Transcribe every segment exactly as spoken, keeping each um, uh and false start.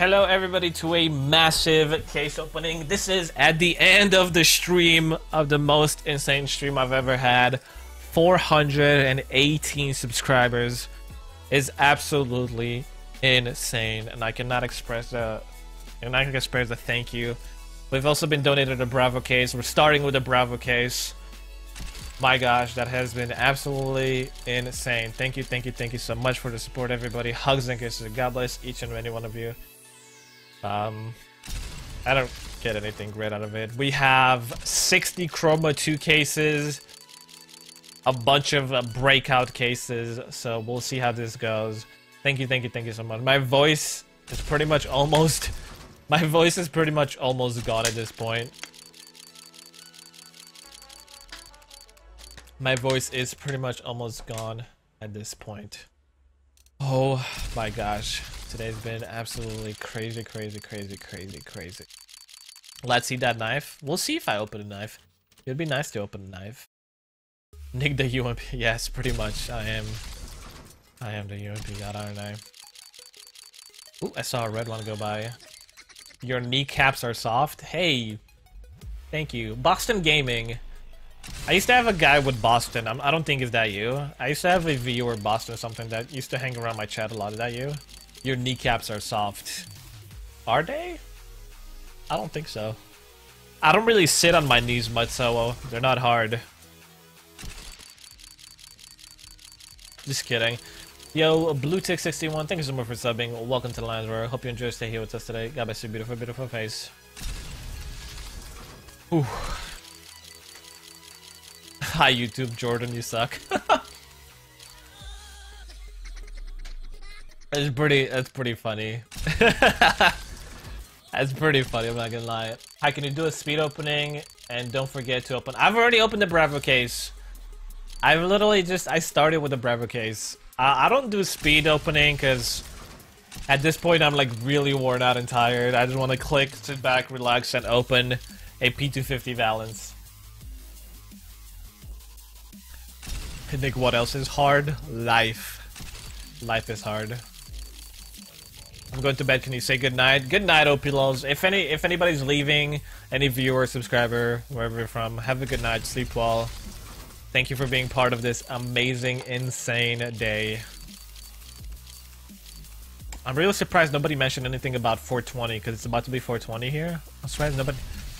Hello everybody to a massive case opening. This is at the end of the stream of the most insane stream I've ever had. four hundred eighteen subscribers is absolutely insane, and I cannot express the and I can express the thank you. We've also been donated a Bravo case. We're starting with a Bravo case. My gosh, that has been absolutely insane. Thank you, thank you, thank you so much for the support, everybody. Hugs and kisses. God bless each and every one of you. Um, I don't get anything great out of it. We have sixty Chroma two cases, a bunch of uh, Breakout cases, so we'll see how this goes. Thank you, thank you, thank you so much. My voice is pretty much almost... My voice is pretty much almost gone at this point. My voice is pretty much almost gone at this point. Oh my gosh. Today's been absolutely crazy, crazy, crazy, crazy, crazy. Let's see that knife. We'll see if I open a knife. It'd be nice to open a knife. Nick the U M P. Yes, pretty much. I am. I am the U M P god, aren't I? Ooh, I saw a red one go by. Your kneecaps are soft. Hey, thank you. Boston Gaming. I used to have a guy with Boston. I'm, I don't think is that you. I used to have a viewer Boston or something that used to hang around my chat a lot. Is that you? Your kneecaps are soft. Are they? I don't think so. I don't really sit on my knees much, so they're not hard. Just kidding. Yo, BlueTick sixty-one, thank you so much for subbing. Welcome to the Lions Roar. Hope you enjoy staying here with us today. God bless your beautiful, beautiful face. Ooh. Hi, YouTube, Jordan, you suck. It's pretty, that's pretty funny. That's pretty funny, I'm not gonna lie. Hi, can you do a speed opening? And don't forget to open... I've already opened the Bravo case. I've literally just... I started with the Bravo case. I don't do speed opening because at this point I'm like really worn out and tired. I just want to click, sit back, relax, and open a P two fifty Balance. I think what else is hard? Life. Life is hard. I'm going to bed. Can you say goodnight? Good night, O P loves. If any, if anybody's leaving, any viewer, subscriber, wherever you're from, have a good night. Sleep well. Thank you for being part of this amazing, insane day. I'm really surprised nobody mentioned anything about four twenty, because it's about to be four twenty here. I'm surprised nobody,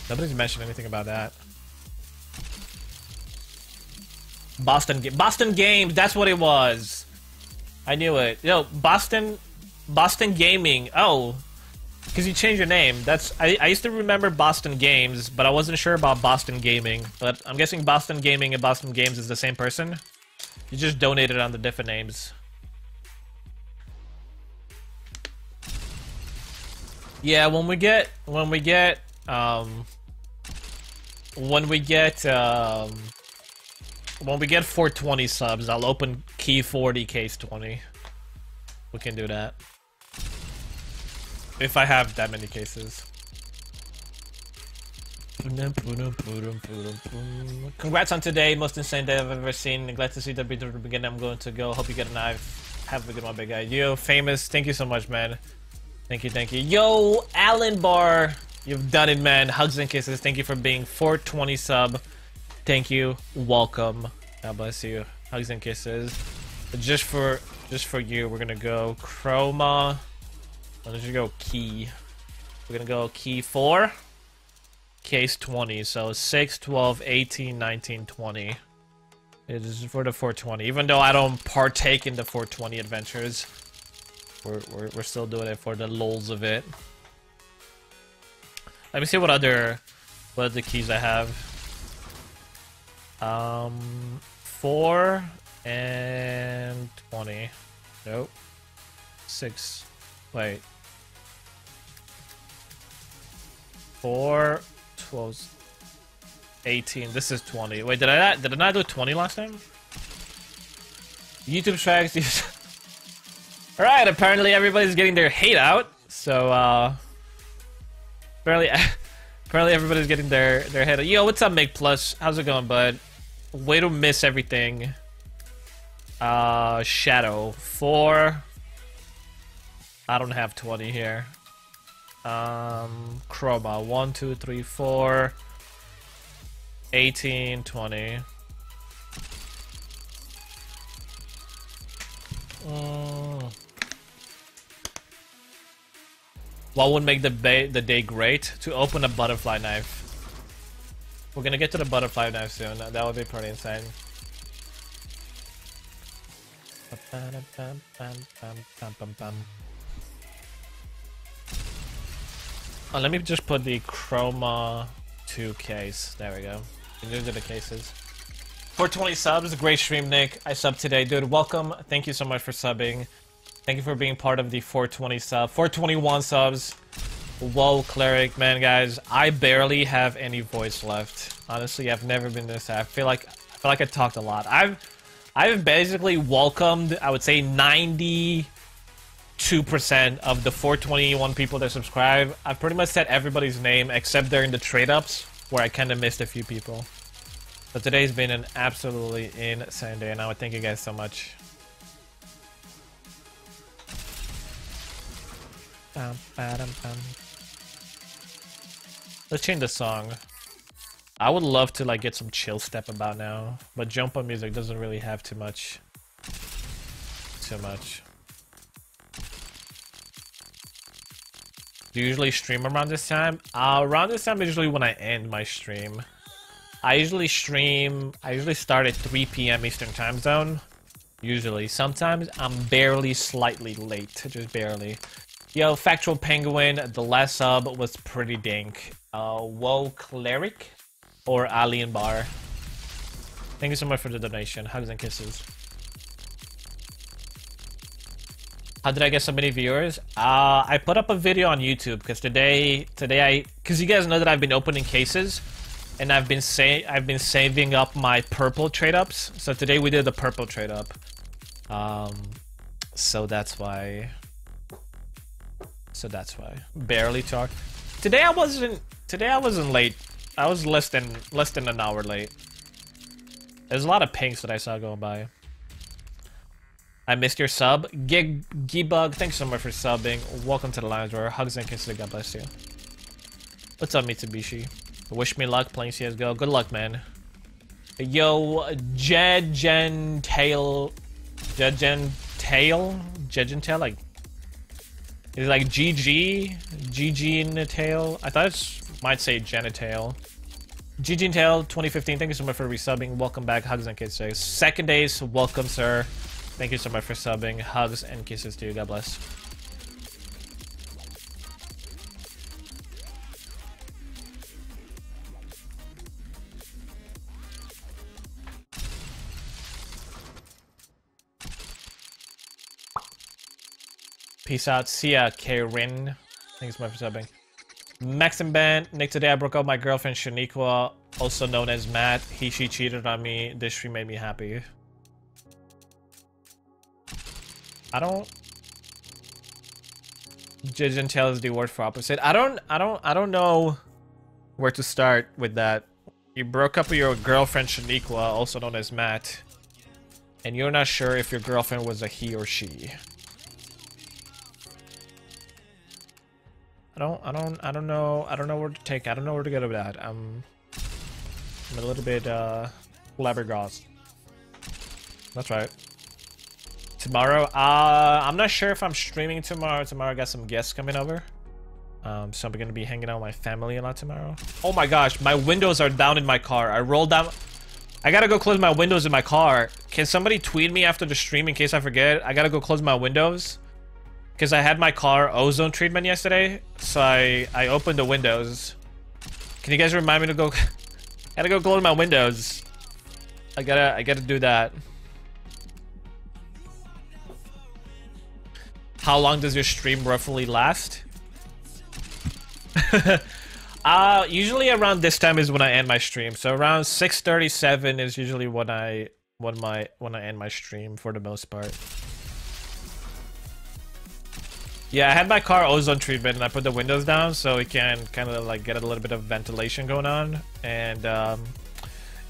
nobody's mentioned anything about that. Boston, Boston Games, that's what it was. I knew it. Yo, Boston, Boston Gaming. Oh, because you changed your name. That's I, I used to remember Boston Games, but I wasn't sure about Boston Gaming. But I'm guessing Boston Gaming and Boston Games is the same person. You just donated on the different names. Yeah, when we get when we get um when we get um when we get four twenty subs, I'll open key forty case twenty. We can do that. If I have that many cases. Congrats on today, most insane day I've ever seen. Glad to see that beat the beginning. I'm going to go. Hope you get a knife. Have a good one, big guy. Yo, Famous, thank you so much, man. Thank you, thank you. Yo, Alan Barr, you've done it, man. Hugs and kisses. Thank you for being four twenty sub. Thank you. Welcome. God bless you. Hugs and kisses. But just for just for you, we're gonna go Chroma. Let's just go key. We're gonna go key four, case twenty. So six, twelve, eighteen, nineteen, twenty. It is for the four twenty. Even though I don't partake in the four twenty adventures, we're, we're, we're still doing it for the lulz of it. Let me see what other, what other keys I have. Um, four and twenty. Nope. six. Wait. four, twelve, eighteen. This is twenty. Wait, did I not, did I not do twenty last time? YouTube tracks. Alright, apparently everybody's getting their hate out. So, uh... Apparently, apparently everybody's getting their, their hate out. Yo, what's up, Make Plus? How's it going, bud? Way to miss everything. Uh, Shadow. four... I don't have twenty here. Um, Chroma one, two, three, four, eighteen, twenty. Mm. What would make the, ba the day great? To open a butterfly knife. We're gonna get to the butterfly knife soon. That would be pretty insane. Oh, let me just put the Chroma two case. There we go. These are the cases. For twenty subs, great stream, Nick. I subbed today, dude. Welcome. Thank you so much for subbing. Thank you for being part of the four twenty sub. four twenty-one subs. Whoa, Cleric. Man, guys, I barely have any voice left. Honestly, I've never been this sad. I feel like I feel like I talked a lot. I've I've basically welcomed, I would say, ninety-two percent of the four twenty-one people that subscribe. I pretty much said everybody's name except during the trade-ups, where I kind of missed a few people. But today's been an absolutely insane day, and I would thank you guys so much. Bam, bam, bam. Let's change the song. I would love to like get some chill step about now, but jump on music doesn't really have too much. Too much. Do you usually stream around this time? Uh, around this time is usually when I end my stream. I usually stream. I usually start at three P M Eastern time zone. Usually, sometimes I'm barely slightly late, just barely. Yo, Factual Penguin, the last sub was pretty dank. Uh, whoa, Cleric. Or Alien Bar. Thank you so much for the donation. Hugs and kisses. How did I get so many viewers? Uh, I put up a video on YouTube because today, today I, because you guys know that I've been opening cases, and I've been say, I've been saving up my purple trade ups. So today we did the purple trade up. Um, so that's why. So that's why. Barely talked. Today I wasn't. Today I wasn't late. I was less than less than an hour late. There's a lot of pinks that I saw going by. I missed your sub. Gig Gibug, thanks so much for subbing. Welcome to the Lions Roar. Hugs and kisses. God bless you. What's up, Mitsubishi? Wish me luck playing C S G O. Good luck, man. Yo, Jed Gen Tail, Jed Gen Tail, Jed Gen Tail, like it's like G G, G G in the tail. I thought it's. Might say Genitail. GGintail twenty fifteen, thank you so much for resubbing. Welcome back, hugs and kisses. Second days, welcome, sir. Thank you so much for subbing. Hugs and kisses to you. God bless. Peace out. See ya, Karen. Thank you so much for subbing. Max and Ben, Nick, today I broke up my girlfriend Shaniqua, also known as Matt. He, she cheated on me. This stream made me happy. I don't... Judge and tell is the word for opposite. I don't, I don't, I don't know where to start with that. You broke up with your girlfriend Shaniqua, also known as Matt. And you're not sure if your girlfriend was a he or she. I don't, I don't, I don't know, I don't know where to take, I don't know where to go with that. I'm, I'm a little bit, uh, flabbergasted. That's right. Tomorrow, uh, I'm not sure if I'm streaming tomorrow. Tomorrow I got some guests coming over. Um, so I'm gonna be hanging out with my family a lot tomorrow. Oh my gosh, my windows are down in my car. I rolled down, I gotta go close my windows in my car. Can somebody tweet me after the stream in case I forget? I gotta go close my windows. Because I had my car ozone treatment yesterday, so I, I opened the windows. Can you guys remind me to go... I gotta go close my windows. I gotta, I gotta do that. How long does your stream roughly last? uh, usually around this time is when I end my stream. So around six thirty-seven is usually when I, when my, when I end my stream for the most part. Yeah, I had my car ozone treatment and I put the windows down so it can kind of like get a little bit of ventilation going on. And um,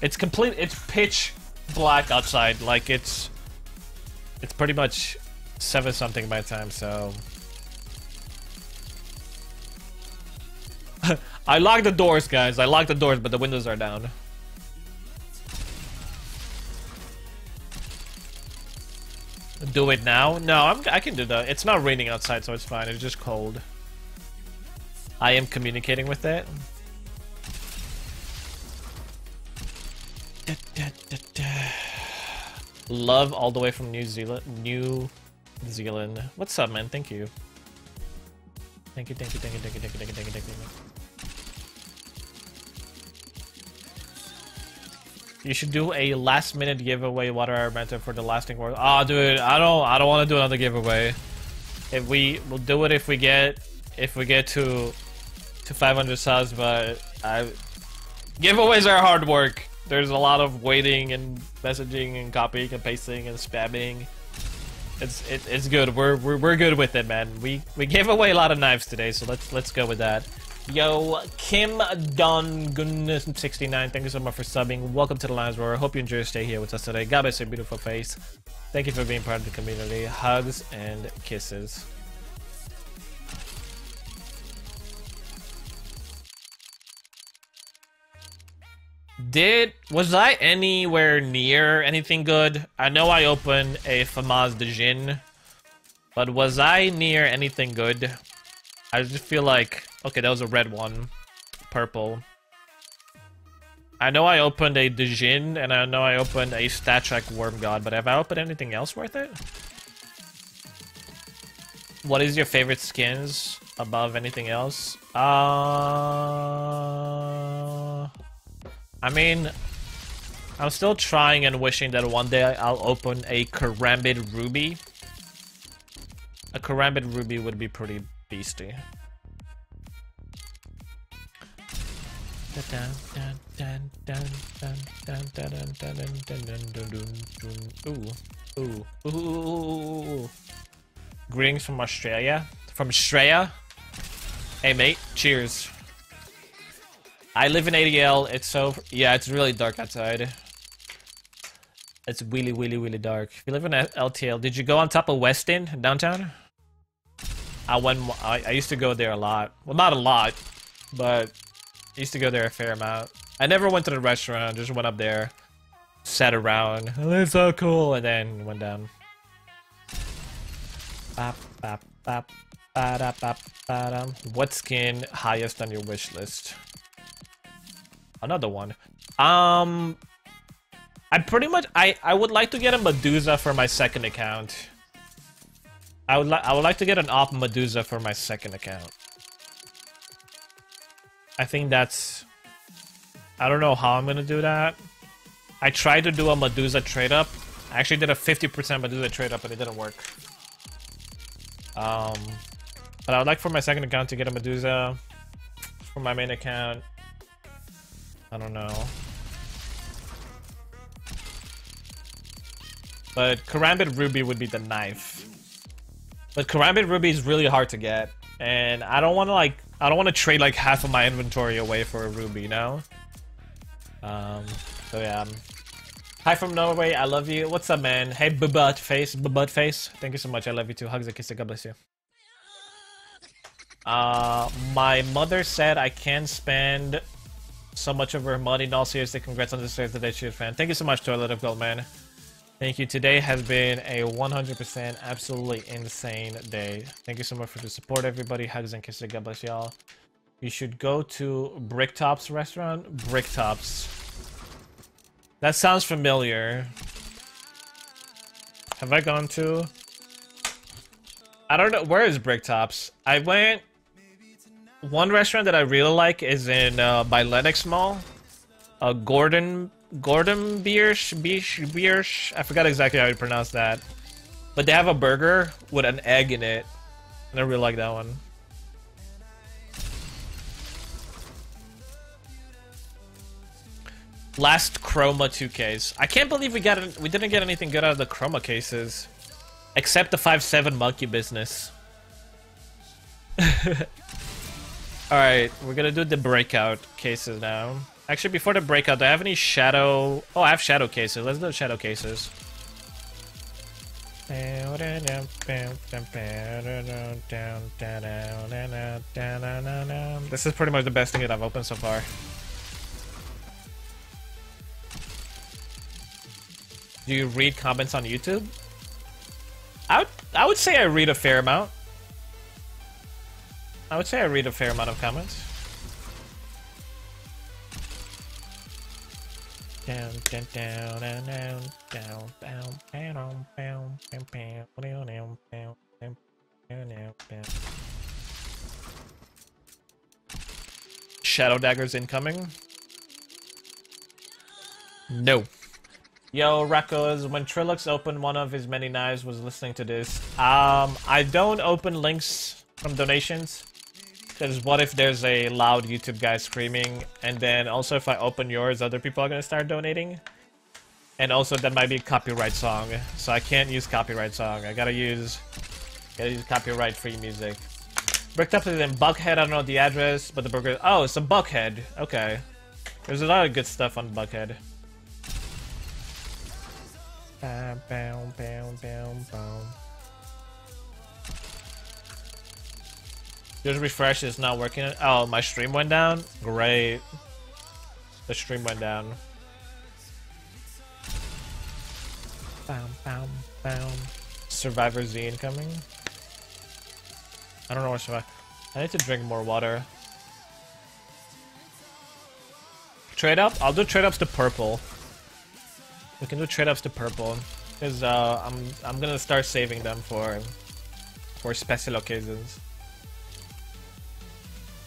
it's complete, it's pitch black outside. Like it's, it's pretty much seven something by the time, so. I locked the doors, guys. I locked the doors, but the windows are down. Do it now? No, I'm, I can do that. It's not raining outside, so it's fine. It's just cold. I am communicating with it. Da, da, da, da. Love all the way from New Zealand. New Zealand. What's up, man? Thank you. Thank you, thank you, thank you, thank you, thank you, thank you, thank you, thank you. You should do a last-minute giveaway, water elemental, for the lasting world. Ah, oh, dude, I don't, I don't want to do another giveaway. If we, we'll do it if we get, if we get to, to five hundred subs. But I, giveaways are hard work. There's a lot of waiting and messaging and copying and pasting and spamming. It's it, it's good. We're, we're we're good with it, man. We we gave away a lot of knives today, so let's let's go with that. Yo, Kim Dongun sixty-nine, thank you so much for subbing. Welcome to the Lions Roar. Hope you enjoy your stay here with us today. God bless your beautiful face. Thank you for being part of the community. Hugs and kisses. Did was I anywhere near anything good? I know I opened a Fama's Dijin, but was I near anything good? I just feel like, okay, that was a red one, purple. I know I opened a Dijin, and I know I opened a StatTrak Worm God, but have I opened anything else worth it? What is your favorite skins above anything else? Uh... I mean, I'm still trying and wishing that one day I'll open a Karambit Ruby. A Karambit Ruby would be pretty beastie. Ooh, ooh, ooh, ooh, ooh, ooh. Greetings from Australia. From Shreya. Hey, mate. Cheers. I live in A D L, it's so... Yeah, it's really dark outside. It's really, really, really dark. If you live in L T L, did you go on top of West End, downtown? I went... I, I used to go there a lot. Well, not a lot, but I used to go there a fair amount. I never went to the restaurant, just went up there, sat around, oh, that's so cool, and then went down. Bop, bop, bop, ba-da, bop, ba-da. What skin highest on your wish list? Another one. Um, I pretty much I I would like to get a Medusa for my second account. I would like I would like to get an op Medusa for my second account. I think that's. I don't know how I'm gonna do that. I tried to do a Medusa trade up. I actually did a fifty percent Medusa trade up, but it didn't work. Um, but I would like for my second account to get a Medusa. For my main account. I don't know. But Karambit Ruby would be the knife. But Karambit Ruby is really hard to get. And I don't want to like... I don't want to trade like half of my inventory away for a Ruby, you know? Um, so yeah. Hi from Norway, I love you. What's up, man? Hey, butt face, butt face. Thank you so much, I love you too. Hugs and kisses, God bless you. Uh, my mother said I can spend... so much of her money. In all seriousness, congrats on this Thursday, cheers, fan. Thank you so much, Toilet of Gold, man. Thank you. Today has been a one hundred percent absolutely insane day. Thank you so much for the support, everybody. Hugs and kisses. God bless y'all. You should go to Bricktop's restaurant. Bricktop's. That sounds familiar. Have I gone to? I don't know. Where is Bricktop's? I went... One restaurant that I really like is in uh, by Lenox Mall. Uh, Gordon Gordon Biersch, Biersch, Biersch. I forgot exactly how you pronounce that. But they have a burger with an egg in it. And I really like that one. Last Chroma two case. I can't believe we got it. We didn't get anything good out of the Chroma cases. Except the five seven monkey business. Alright, we're gonna do the breakout cases now. Actually, before the breakout, do I have any shadow... Oh, I have shadow cases. Let's do shadow cases. This is pretty much the best thing that I've opened so far. Do you read comments on YouTube? I would, I would say I read a fair amount. I would say I read a fair amount of comments. Down, down, down, down, down, down, down, down, down, down, down, down, down. Shadow Daggers incoming? No. Yo, Rakos, when Trilux opened one of his many knives, was listening to this. Um, I don't open links from donations, because what if there's a loud YouTube guy screaming, and then also if I open yours, other people are going to start donating. And also that might be a copyright song, so I can't use copyright song. I gotta use, gotta use copyright-free music. Bricktop's is in Buckhead, I don't know the address, but the burger... Oh, it's a Buckhead, okay. There's a lot of good stuff on Buckhead. Uh, boom, boom, boom, boom. Just refresh, it's not working. Oh, my stream went down? Great. The stream went down. Boom, boom, boom. Survivor Z incoming? I don't know where Survivor... I need to drink more water. Trade up? I'll do trade ups to purple. We can do trade-ups to purple, because uh, I'm I'm gonna start saving them for for special occasions.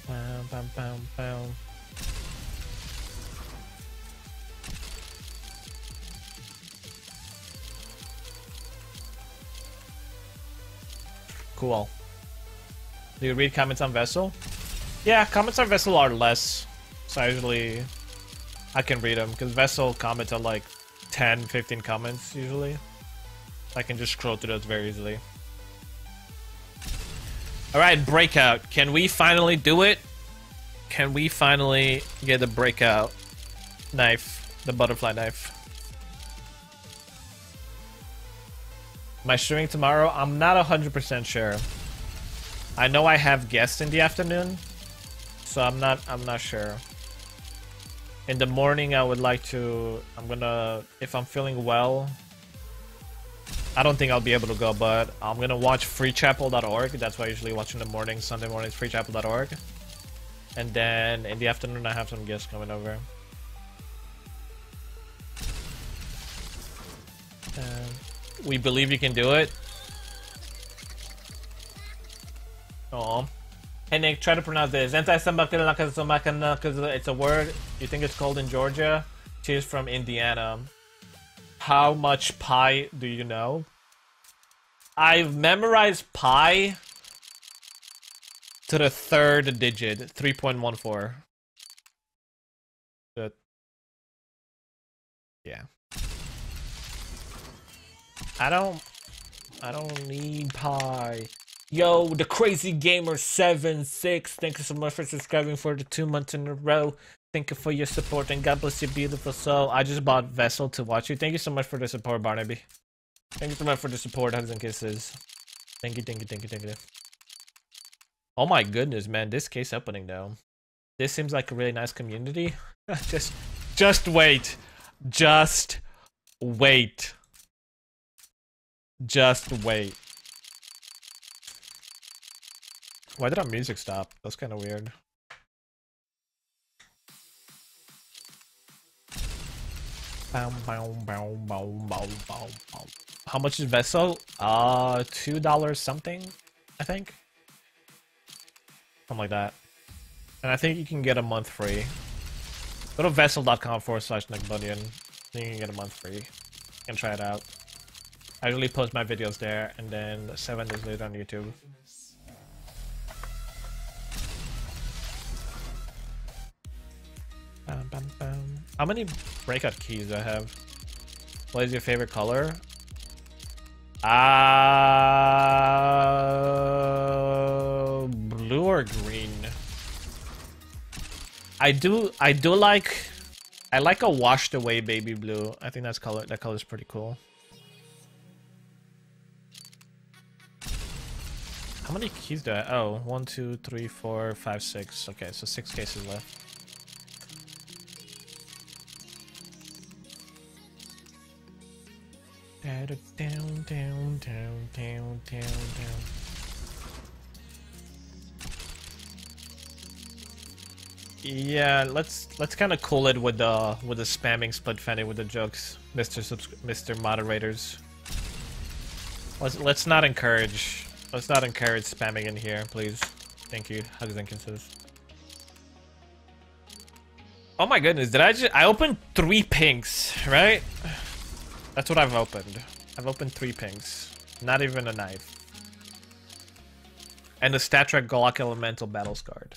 Bam, bam, bam, bam. Cool. Do you read comments on Vessel? Yeah, comments on Vessel are less, so I usually I can read them because Vessel comments are like ten, fifteen comments usually. I can just scroll through those very easily. Alright, Breakout. Can we finally do it? Can we finally get the Breakout knife? The butterfly knife. Am I streaming tomorrow? I'm not one hundred percent sure. I know I have guests in the afternoon, so I'm not I'm not sure. In the morning, I would like to... I'm gonna... If I'm feeling well... I don't think I'll be able to go, but I'm gonna watch free chapel dot org. That's what I usually watch in the morning. Sunday mornings, free chapel dot org. And then in the afternoon, I have some guests coming over. Uh, we believe you can do it. Aww. Hey Nick, try to pronounce this. It's a word. You think it's cold in Georgia? Cheers from Indiana. How much pi do you know? I've memorized pi to the third digit, three point one four. Good. Yeah. I don't... I don't need pi. Yo, the crazy gamer seven six, thank you so much for subscribing for the two months in a row. Thank you for your support and God bless your beautiful soul. I just bought Vessel to watch you. Thank you so much for the support, Barnaby. Thank you so much for the support, hugs and kisses. Thank you, thank you, thank you, thank you. Oh my goodness, man, this case opening though. This seems like a really nice community. just, just wait, just wait, just wait. Why did our music stop? That's kind of weird. How much is Vessel? Uh, two dollars something, I think. Something like that. And I think you can get a month free. Go to vessel dot com forward slash Nick Bunyun. You can get a month free. And try it out. I usually post my videos there, and then seven days later on YouTube. Bum, bum, bum. How many breakout keys do I have? What is your favorite color? Uh, blue or green? I do I do like I like a washed away baby blue. I think that's color that color is pretty cool. How many keys do I? Oh, one, two, three, four, five, six. Okay, so six cases left. Down, down, down, down, down, down. Yeah, let's let's kind of cool it with the with the spamming split fanny with the jokes, Mister Subscri- Mister Moderators. Let's let's not encourage let's not encourage spamming in here, please. Thank you. Hugs and kisses. Oh my goodness! Did I just I opened three pinks, right? That's what I've opened. I've opened three pings. Not even a knife. And a StatTrak Glock Elemental Battle Scarred.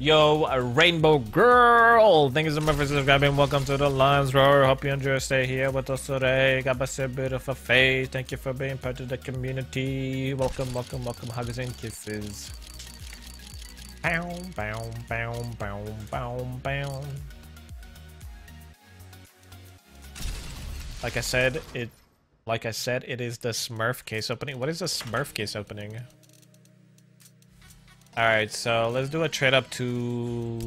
Yo, a rainbow girl! Thank you so much for subscribing. Welcome to the Lions Roar. Hope you enjoy stay here with us today. God bless your beautiful face. Thank you for being part of the community. Welcome, welcome, welcome. Hugs and kisses. Bow, bow, bow, bow, bow, bow. Like I said, it. Like I said, it is the Smurf case opening. What is the Smurf case opening? All right, so let's do a trade up to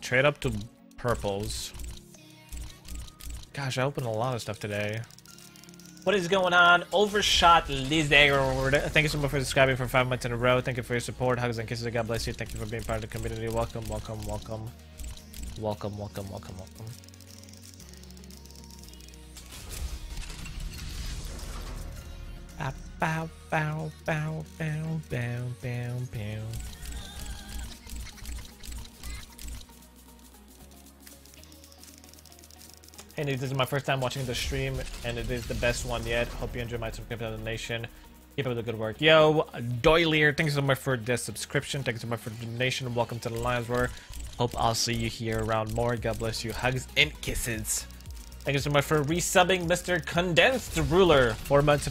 trade up to purples. Gosh, I opened a lot of stuff today. What is going on? Overshot Lizard. Thank you so much for subscribing for five months in a row. Thank you for your support. Hugs and kisses. God bless you. Thank you for being part of the community. Welcome, welcome, welcome, welcome, welcome, welcome, welcome. Ah, bow, bow, bow, bow, bow, bow, bow. Hey, this is my first time watching the stream, and it is the best one yet. Hope you enjoy my subscription to the nation. Keep up the good work. Yo, Doilier, thank you so much for the subscription. Thank you so much for the donation. Welcome to the Lions Roar. Hope I'll see you here around more. God bless you. Hugs and kisses. Thank you so much for resubbing, Mister Condensed Ruler. Four months.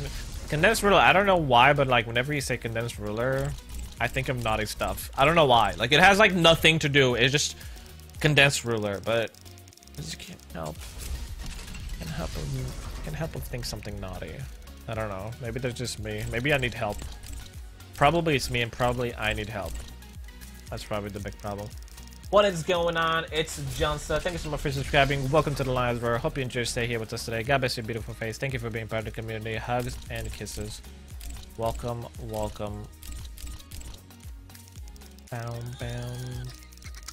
Condensed Ruler, I don't know why, but like whenever you say Condensed Ruler, I think of naughty stuff. I don't know why. Like it has like nothing to do. It's just Condensed Ruler, but I just can't help. Can help him, can help him think something naughty. I don't know. Maybe that's just me. Maybe I need help. Probably it's me, and probably I need help. That's probably the big problem. What is going on? It's Johnsta. Thank you so much for subscribing. Welcome to the Lions Roar. Hope you enjoy stay here with us today. God bless your beautiful face. Thank you for being part of the community. Hugs and kisses. Welcome, welcome. Bound, bound.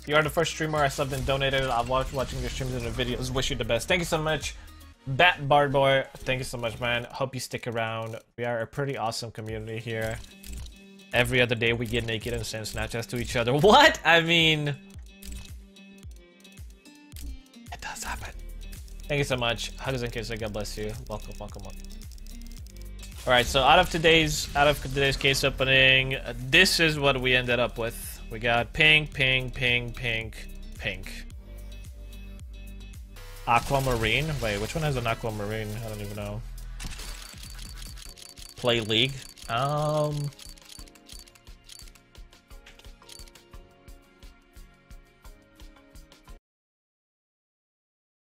You are the first streamer I subbed and donated. I've watched watching your streams and your videos. Wish you the best. Thank you so much. Bat Bard Boy, thank you so much, man. Hope you stick around. We are a pretty awesome community here. Every other day we get naked and send Snapchats to each other. What? I mean, it does happen. Thank you so much. Hugs and kisses. God bless you. Welcome, welcome, welcome. All right, so out of today's out of today's case opening, this is what we ended up with. We got pink, pink, pink, pink, pink. Aquamarine? Wait, which one has an Aquamarine? I don't even know. Play League? Um,